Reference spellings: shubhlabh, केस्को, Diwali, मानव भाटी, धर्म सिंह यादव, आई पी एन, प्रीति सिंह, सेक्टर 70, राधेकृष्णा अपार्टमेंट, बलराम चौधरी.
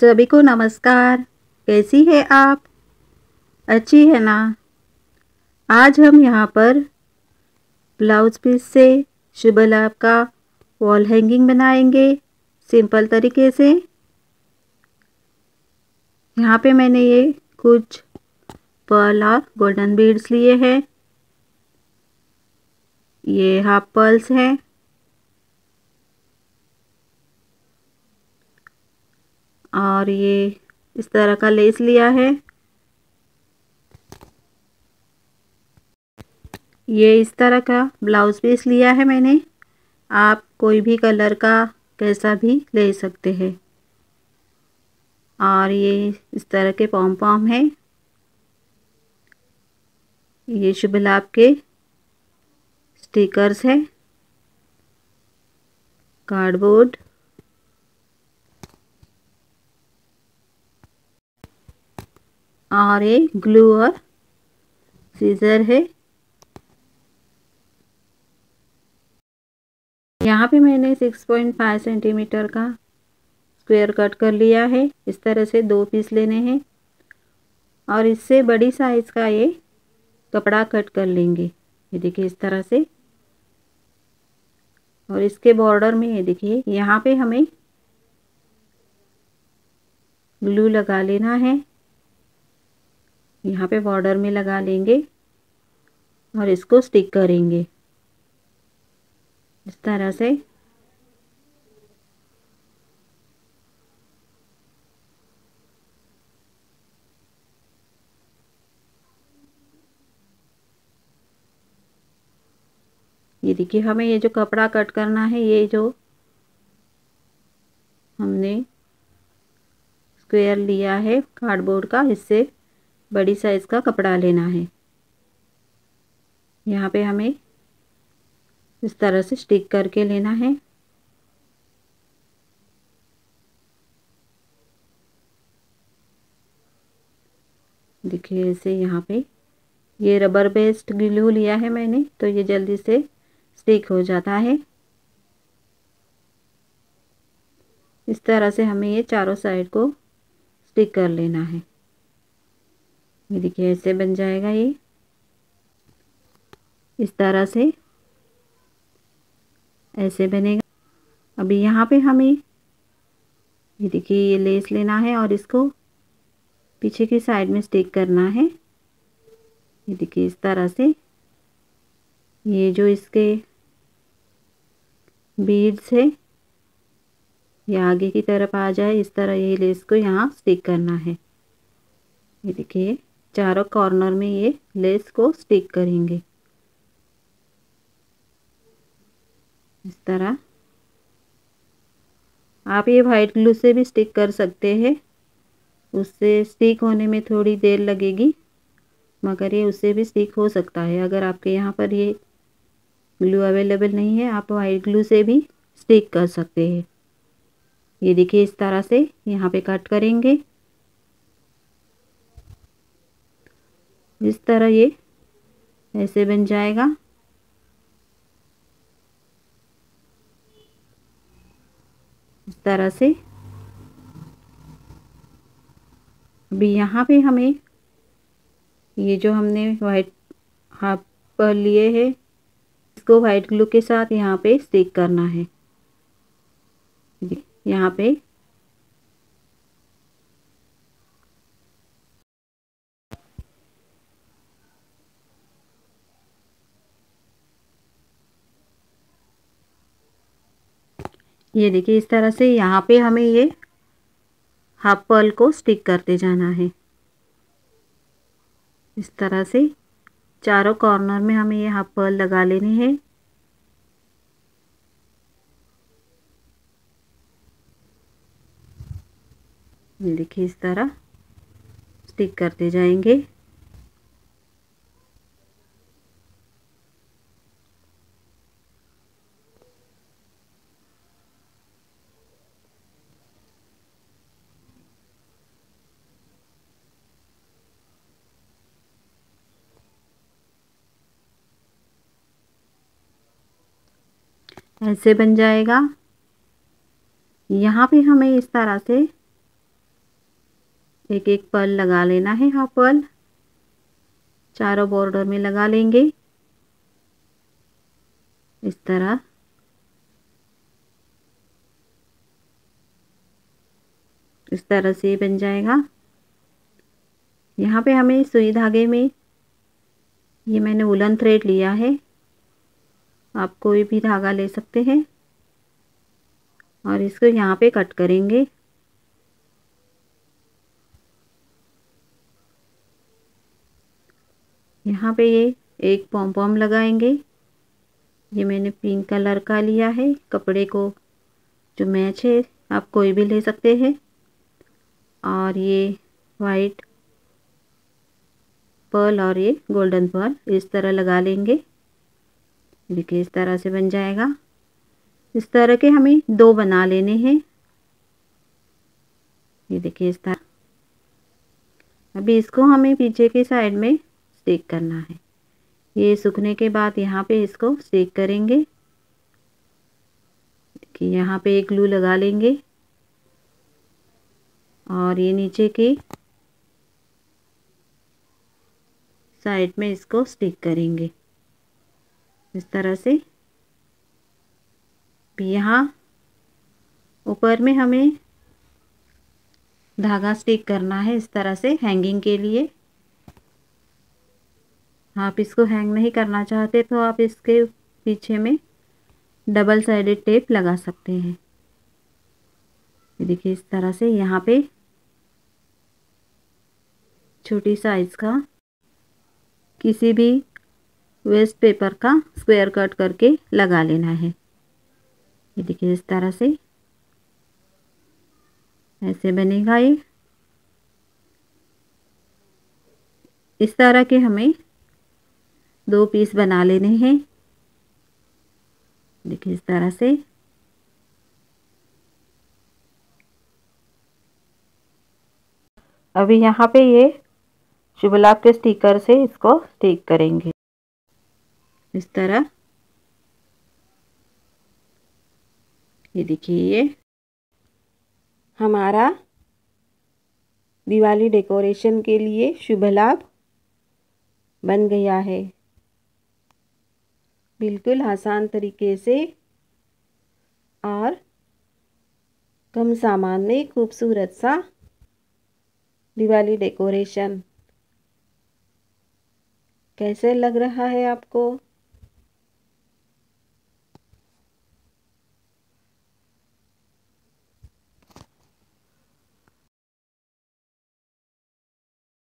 सभी को नमस्कार। कैसी है आप? अच्छी है ना? आज हम यहाँ पर ब्लाउज पीस से शुभलाभ का वॉल हैंगिंग बनाएंगे सिंपल तरीके से। यहाँ पे मैंने ये कुछ पर्ल और गोल्डन बीड्स लिए हैं। ये हाफ पर्ल्स हैं। और ये इस तरह का लेस लिया है। ये इस तरह का ब्लाउज पीस लिया है मैंने। आप कोई भी कलर का कैसा भी ले सकते हैं। और ये इस तरह के पॉम पॉम है। ये शुभलाभ के स्टिकर्स है। कार्डबोर्ड, और ये ग्लू और सीजर है। यहाँ पे मैंने 6.5 सेंटीमीटर का स्क्वायर कट कर लिया है। इस तरह से दो पीस लेने हैं और इससे बड़ी साइज का ये कपड़ा कट कर लेंगे। ये देखिए इस तरह से। और इसके बॉर्डर में ये देखिए यहाँ पे हमें ग्लू लगा लेना है। यहाँ पे बॉर्डर में लगा लेंगे और इसको स्टिक करेंगे इस तरह से। ये देखिए हमें ये जो कपड़ा कट करना है, ये जो हमने स्क्वायर लिया है कार्डबोर्ड का, इससे बड़ी साइज़ का कपड़ा लेना है। यहाँ पे हमें इस तरह से स्टिक करके लेना है। देखिए ऐसे। यहाँ पे ये रबर बेस्ड ग्लू लिया है मैंने, तो ये जल्दी से स्टिक हो जाता है। इस तरह से हमें ये चारों साइड को स्टिक कर लेना है। ये देखिए ऐसे बन जाएगा ये इस तरह से। ऐसे बनेगा। अभी यहाँ पे हमें ये देखिए ये लेस लेना है और इसको पीछे की साइड में स्टिक करना है। ये देखिए इस तरह से। ये जो इसके बीड्स है ये आगे की तरफ आ जाए इस तरह ये लेस को यहाँ स्टिक करना है। ये देखिए चारों कॉर्नर में ये लेस को स्टिक करेंगे इस तरह। आप ये वाइट ग्लू से भी स्टिक कर सकते हैं। उससे स्टिक होने में थोड़ी देर लगेगी, मगर ये उससे भी स्टिक हो सकता है। अगर आपके यहाँ पर ये ग्लू अवेलेबल नहीं है, आप वाइट ग्लू से भी स्टिक कर सकते हैं। ये देखिए इस तरह से यहाँ पे कट करेंगे इस तरह। ये ऐसे बन जाएगा। इस तरह से। अभी यहाँ पे हमें ये जो हमने वाइट हाफ पर लिए है, इसको वाइट ग्लू के साथ यहाँ पे स्टिक करना है। यहाँ पे ये देखिए इस तरह से। यहाँ पे हमें ये हाफ पर्ल को स्टिक करते जाना है इस तरह से। चारों कॉर्नर में हमें ये हाफ पर्ल लगा लेने हैं। ये देखिए इस तरह स्टिक करते जाएंगे। ऐसे बन जाएगा। यहाँ पे हमें इस तरह से एक एक पर्ल लगा लेना है। हाफ पर्ल चारों बॉर्डर में लगा लेंगे इस तरह। से बन जाएगा। यहाँ पे हमें सुई धागे में, ये मैंने वुलन थ्रेड लिया है, आप कोई भी धागा ले सकते हैं, और इसको यहाँ पे कट करेंगे। यहाँ पे ये एक पॉम पॉम लगाएंगे। ये मैंने पिंक कलर का लिया है, कपड़े को जो मैच है आप कोई भी ले सकते हैं। और ये वाइट पर्ल और ये गोल्डन पर्ल इस तरह लगा लेंगे। देखिए इस तरह से बन जाएगा। इस तरह के हमें दो बना लेने हैं। ये देखिए इस तरह। अभी इसको हमें पीछे के साइड में स्टिक करना है। ये सूखने के बाद यहाँ पे इसको स्टिक करेंगे। देखिए यहाँ पे एक ग्लू लगा लेंगे, और ये नीचे की साइड में इसको स्टिक करेंगे इस तरह से। यहाँ ऊपर में हमें धागा स्टिक करना है इस तरह से हैंगिंग के लिए। आप इसको हैंग नहीं करना चाहते तो आप इसके पीछे में डबल साइडेड टेप लगा सकते हैं। देखिए इस तरह से यहाँ पे छोटी साइज का किसी भी वेस्ट पेपर का स्क्वायर कट करके लगा लेना है। ये देखिए इस तरह से ऐसे बनेगा। ये इस तरह के हमें दो पीस बना लेने हैं। देखिए इस तरह से। अभी यहाँ पे ये शुभलाभ के स्टिकर से इसको स्टिक करेंगे इस तरह। ये देखिए ये हमारा दिवाली डेकोरेशन के लिए शुभलाभ बन गया है। बिल्कुल आसान तरीके से और कम सामान में खूबसूरत सा दिवाली डेकोरेशन। कैसे लग रहा है आपको?